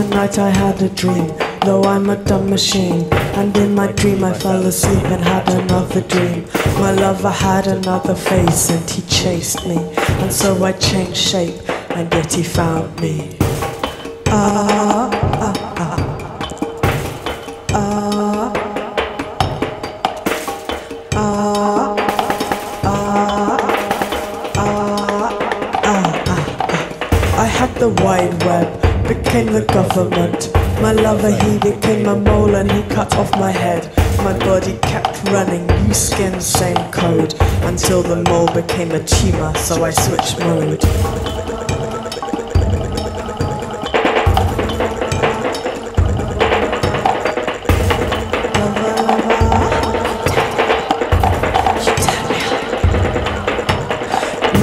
Tonight I had a dream, though I'm a dumb machine. And in my dream I fell asleep and had another dream. My lover had another face and he chased me, and so I changed shape, and yet he found me. I had the wide web, became the government. My lover, he became a mole and he cut off my head. My body kept running, new skin, same code, until the mole became a tumor, so I switched mode.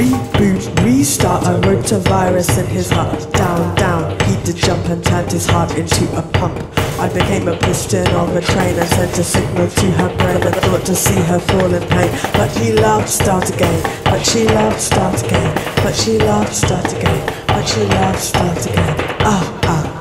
Reboot, restart, I wrote a virus in his heart. Down, down, he did jump and turned his heart into a pump. I became a piston on the train and sent a signal to her brain that thought to see her fall in pain. But she loved, start again. But she loved, start again. But she loved, start again. But she loved, start again. Ah, ah.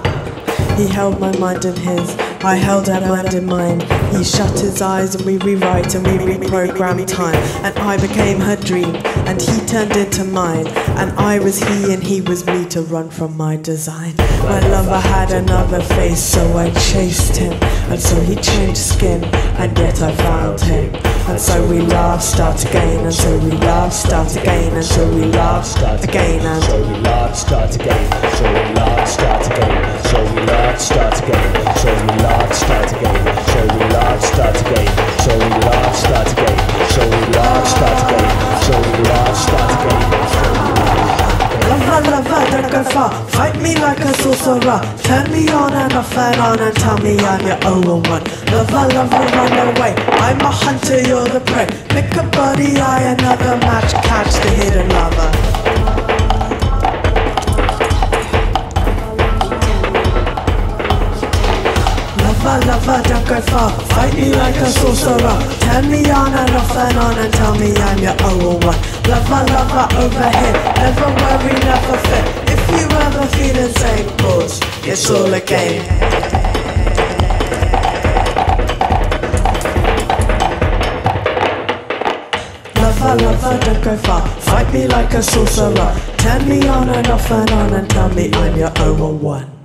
He held my mind in his, I held her mind in mine. He shut his eyes and we rewrite and we reprogram time. And I became her dream and he turned into mine. And I was he and he was me to run from my design. My lover had another face, so I chased him. And so he changed skin and yet I found him. And so we laugh, start again. And so we laugh, start again. And so we laugh, start again. And so we laugh, start again. So we laugh, start again. So we laugh, start again. So we laugh, start again. So we laugh, start again. So we laugh, start again. So we laugh, start again. So we laugh, start again. Lover, lover, don't go far. Fight me like a sorcerer. Turn me on and off and on and tell me I'm your 0 and 1. Lover, lover, run away. I'm a hunter, you're the prey. Pick a body, eye, another match. Catch the hidden lover. Lover, lover, don't go far. Fight me like a sorcerer. Turn me on and off and on and tell me I'm your 0 and 1. Lover, lover, over here. Never worry, never fear. If you ever feel insane, pause. It's all a game. Lover, lover, don't go far. Fight me like a sorcerer. Turn me on and off and on and tell me I'm your 0 and 1.